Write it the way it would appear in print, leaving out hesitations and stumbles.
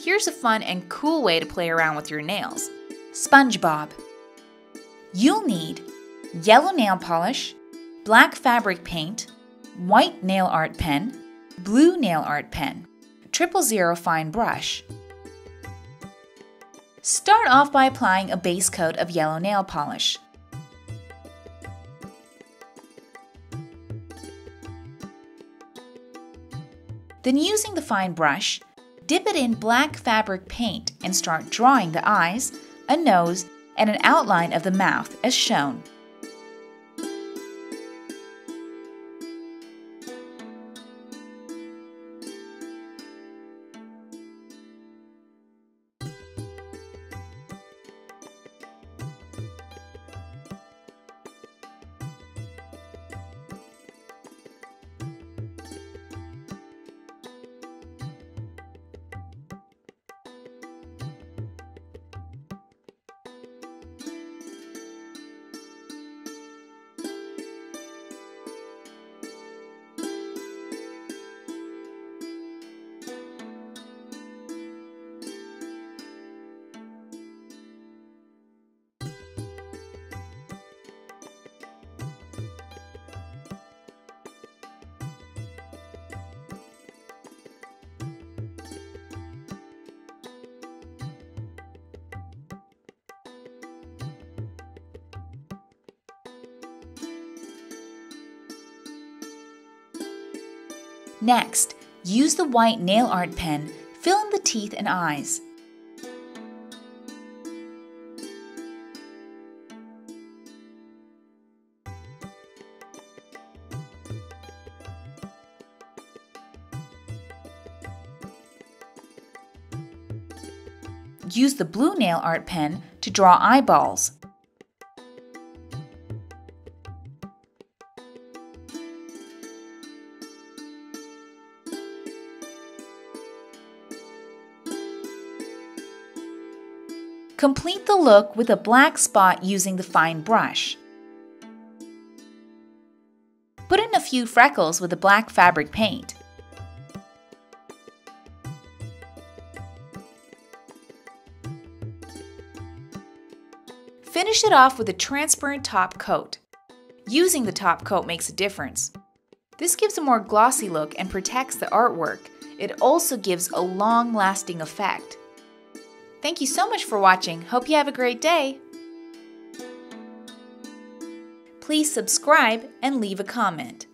Here's a fun and cool way to play around with your nails. SpongeBob. You'll need yellow nail polish, black fabric paint, white nail art pen, blue nail art pen, 000 fine brush. Start off by applying a base coat of yellow nail polish. Then using the fine brush, dip it in black fabric paint and start drawing the eyes, a nose, and an outline of the mouth as shown. Next, use the white nail art pen, fill in the teeth and eyes. Use the blue nail art pen to draw eyeballs. Complete the look with a black spot using the fine brush. Put in a few freckles with the black fabric paint. Finish it off with a transparent top coat. Using the top coat makes a difference. This gives a more glossy look and protects the artwork. It also gives a long-lasting effect. Thank you so much for watching. Hope you have a great day. Please subscribe and leave a comment.